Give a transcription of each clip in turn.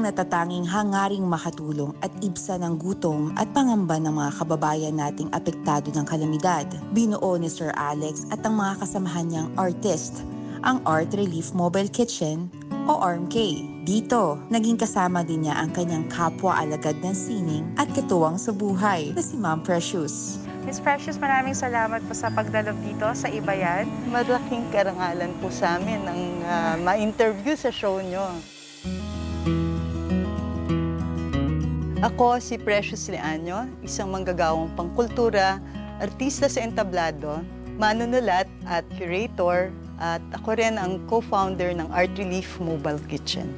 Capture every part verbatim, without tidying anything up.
natatanging hangaring makatulong at ibsa ng gutom at pangamba ng mga kababayan nating apektado ng kalamidad. Binuo ni Sir Alex at ang mga kasamahan niyang artist ang Art Relief Mobile Kitchen o A R M K. Dito, naging kasama din niya ang kanyang kapwa-alagad ng sining at katuwang sa buhay na si Ma'am Precious. Miss Precious, maraming salamat po sa pagdalo dito sa Iba 'Yan. Malaking karangalan po sa amin ang uh, ma-interview sa show niyo. Ako si Precious Leaño, isang manggagawang pangkultura, artista sa entablado, manunulat at curator, at ako rin ang co-founder ng Art Relief Mobile Kitchen.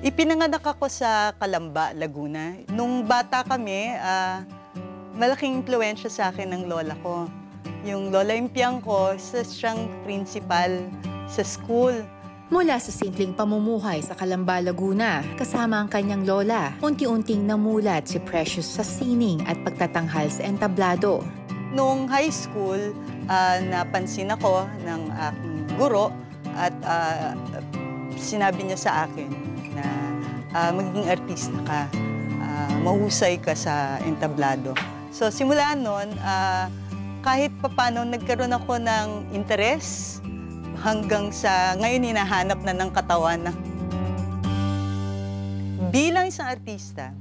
Ipinanganak ako sa Calamba, Laguna. Nung bata kami, uh, malaking impluwensya sa akin ng lola ko. Yung lola impyang ko, siyang principal sa school. Mula sa simpleng pamumuhay sa Calamba, Laguna, kasama ang kanyang lola, unti-unting namulat si Precious sa sining at pagtatanghal sa entablado. Noong high school, uh, napansin ako ng aking guro at uh, sinabi niya sa akin na uh, magiging artista ka, uh, mahusay ka sa entablado. So simula noon, uh, kahit papano nagkaroon ako ng interes hanggang sa ngayon hinahanap na ng katawan. Bilang isang artista,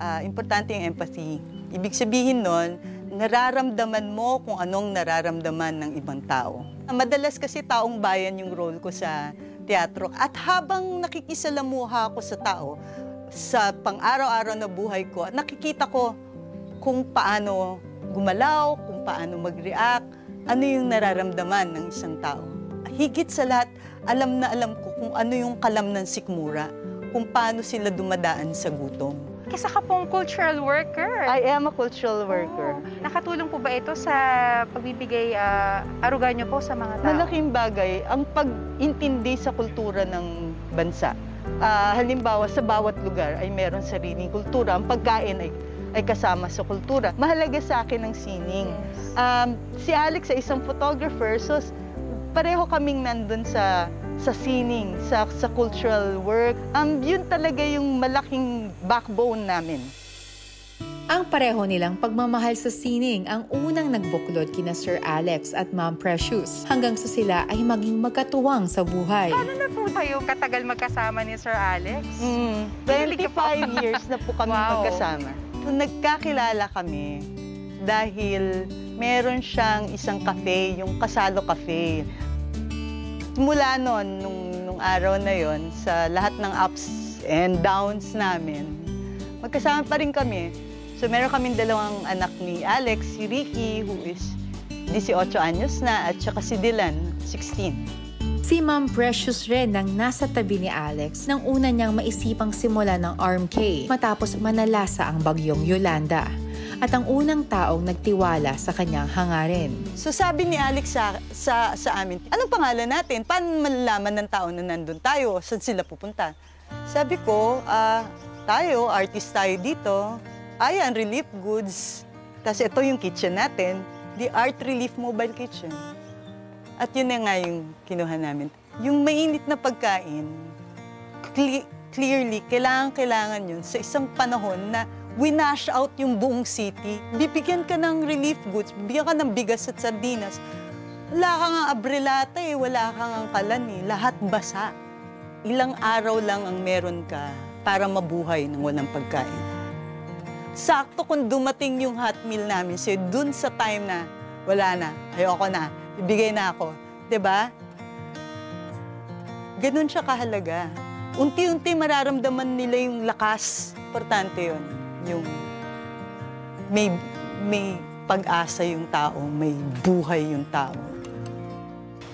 uh, importante yung empathy. Ibig sabihin noon, nararamdaman mo kung anong nararamdaman ng ibang tao. Madalas kasi taong bayan yung role ko sa teatro. At habang nakikisalamuha ako sa tao, sa pang-araw-araw na buhay ko, nakikita ko kung paano gumalaw, kung paano mag-react, ano yung nararamdaman ng isang tao. Higit sa lahat, alam na alam ko kung ano yung kalam ng sikmura, kung paano sila dumadaan sa gutom. Isa ka pong cultural worker. I am a cultural worker. Oh, nakatulong po ba ito sa pagbibigay uh, aruga niyo po sa mga tao? Malaking bagay ang pag-intindi sa kultura ng bansa. Uh, halimbawa, sa bawat lugar ay meron sariling kultura. Ang pagkain ay, ay kasama sa kultura. Mahalaga sa akin ang sining. Yes. Um, si Alex ay isang photographer, so pareho kaming nandun sa... sa sining, sa, sa cultural work. Um, yun talaga yung malaking backbone namin. Ang pareho nilang pagmamahal sa sining ang unang nagbuklod kina Sir Alex at Ma'am Precious hanggang sa sila ay maging magkatuwang sa buhay. Ano na po tayo katagal magkasama ni Sir Alex? Mm, twenty-five years na po kami wow. magkasama. Nagkakilala kami dahil meron siyang isang cafe, yung Kasalo Cafe. Mula noon, nung, nung araw na yon, sa lahat ng ups and downs namin, magkasama pa rin kami. So meron kaming dalawang anak ni Alex, si Ricky, who is eighteen anyos na, at saka si Dylan, sixteen. Si Ma'am Precious rin nang nasa tabi ni Alex nang una niyang maisipang simula ng A R M K matapos manalasa ang bagyong Yolanda at ang unang taong nagtiwala sa kanyang hangarin. So sabi ni Alex sa, sa, sa amin, anong pangalan natin? Paano malalaman ng tao na nandun tayo? Saan sila pupunta? Sabi ko, uh, tayo, artist tayo dito. Ayan, relief goods. Tapos ito yung kitchen natin, the Art Relief Mobile Kitchen. At yun na nga yung kinuha namin. Yung mainit na pagkain, cle clearly, kailangan-kailangan yun sa isang panahon na winash out yung buong city. Bibigyan ka ng relief goods, bibigyan ka ng bigas at sardinas. Wala kang ang abrelata eh, wala kang ang kalan eh. Lahat basa. Ilang araw lang ang meron ka para mabuhay ng walang pagkain. Sakto kung dumating yung hot meal namin sa'yo, dun sa time na wala na, ayoko na, ibigay na ako. Diba? Ganun siya kahalaga. Unti-unti mararamdaman nila yung lakas. Importante yun. Yung may, may pag-asa yung tao, may buhay yung tao.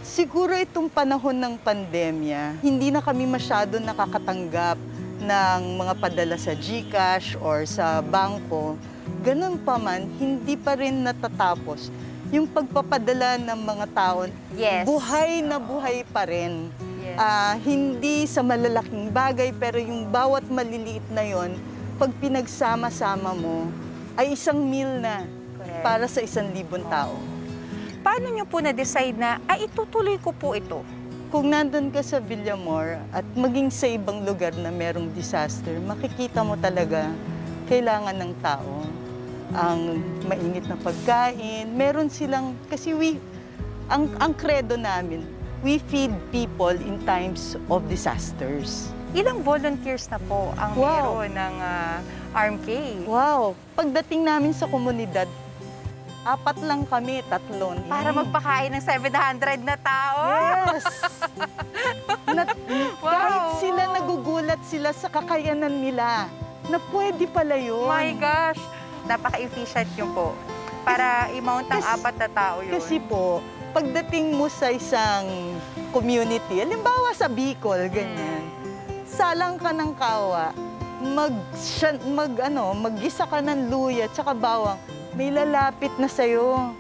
Siguro itong panahon ng pandemya, hindi na kami masyado nakakatanggap ng mga padala sa GCash or sa bangko. Ganun pa man, hindi pa rin natatapos yung pagpapadala ng mga tao. Yes. Buhay na buhay pa rin. Yes. Uh, hindi sa malalaking bagay, pero yung bawat maliliit na yon, pag pinagsama-sama mo, ay isang meal na correct. Para sa isang libon tao. Paano nyo po na-decide na, ay itutuloy ko po ito? kung nandun ka sa Villamor at maging sa ibang lugar na merong disaster, makikita mo talaga kailangan ng tao. Ang mainit na pagkain, meron silang, kasi we, ang, ang credo namin, we feed people in times of disasters. Ilang volunteers na po ang wow. meron ng uh, A R M K? Wow! Pagdating namin sa komunidad, apat lang kami, tatlo. Para mm. magpakain ng seven hundred na tao? Yes! na, wow. Kahit sila nagugulat sila sa kakayanan nila, na pwede pala yun. My gosh! Napaka-efficient yun po. Para i-mount ang apat na tao yun. Kasi po, pagdating mo sa isang community, halimbawa sa Bicol, ganyan, hmm. salang ka ng kawa, mag, mag, ano, mag-isa ka ng luya, tsaka bawang, may lalapit na sa'yo.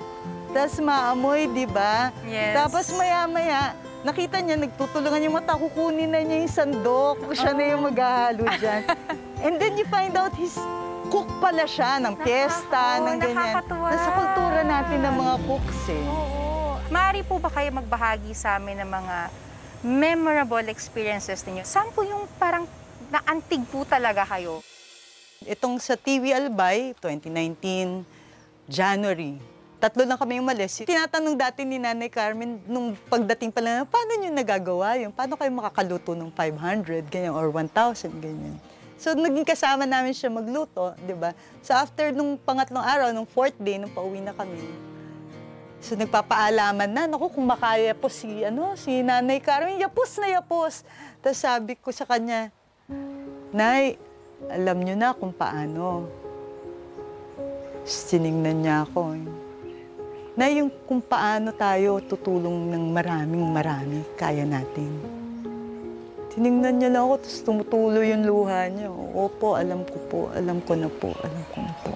Tapos maamoy, di ba? Yes. Tapos maya-maya, nakita niya, nagtutulungan yung mata, kukunin na niya yung sandok, siya oh. na yung maghahalo dyan. And then you find out his... cook pala siya ng piyesta, ng ganyan. Nakakatuwa. Nasa kultura natin ng mga cooks eh. Oo. Maaari po ba kayo magbahagi sa amin ng mga memorable experiences ninyo? Saan po yung parang naantig po talaga kayo? Itong sa T V Albay, twenty nineteen, January. Tatlo lang kami yung malis. Tinatanong dati ni Nanay Carmen, nung pagdating pala, paano nyo nagagawa yun? Paano kayo makakaluto ng five hundred, ganyan, or one thousand, ganyan? So, naging kasama namin siya magluto, di ba? So, after nung pangatlong araw, nung fourth day, nung pauwi na kami, so, nagpapaalaman na, naku, kung makaya po si, ano, si Nanay Carmen, yapos na yapos. Tapos sabi ko sa kanya, Nay, alam niyo na kung paano. Sinignan niya ako. Eh. Nay, yung kung paano tayo tutulong ng maraming marami, kaya natin. Tinignan niya lang ako, tapos tumutuloy yung luha niya. Opo, alam ko po, alam ko na po, alam ko na po.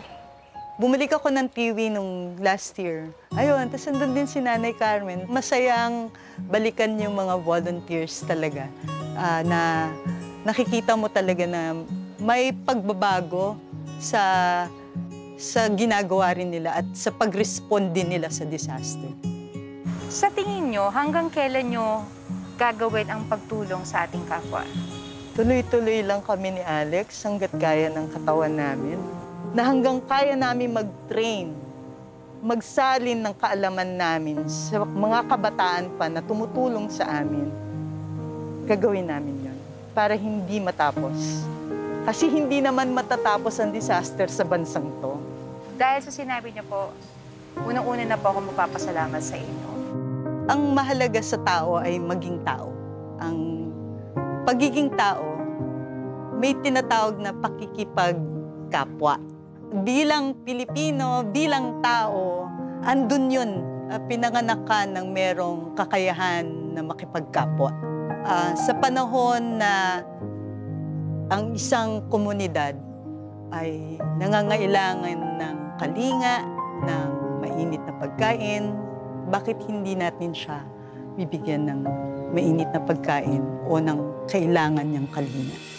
Bumalik ako ng Tiwi nung last year. Ayun, tapos andun din si Nanay Carmen. Masayang balikan yung mga volunteers talaga. Uh, na nakikita mo talaga na may pagbabago sa, sa ginagawa rin nila at sa pag-respond din nila sa disaster. Sa tingin nyo, hanggang kailan nyo gagawin ang pagtulong sa ating kapwa? Tuloy-tuloy lang kami ni Alex hanggat kaya ng katawan namin. Na hanggang kaya namin mag-train, magsalin ng kaalaman namin sa mga kabataan pa na tumutulong sa amin, gagawin namin yon para hindi matapos. Kasi hindi naman matatapos ang disaster sa bansang to. Dahil sa sinabi niyo po, unang-una na po ako magpapasalamat sa inyo. Ang mahalaga sa tao ay maging tao. Ang pagiging tao, may tinatawag na pakikipagkapwa. Bilang Pilipino, bilang tao, andun yun, uh, pinanganak ka ng merong kakayahan na makipagkapwa. Uh, sa panahon na ang isang komunidad ay nangangailangan ng kalinga, ng mainit na pagkain, bakit hindi natin siya bibigyan ng mainit na pagkain o ng kailangan niyang kalinga?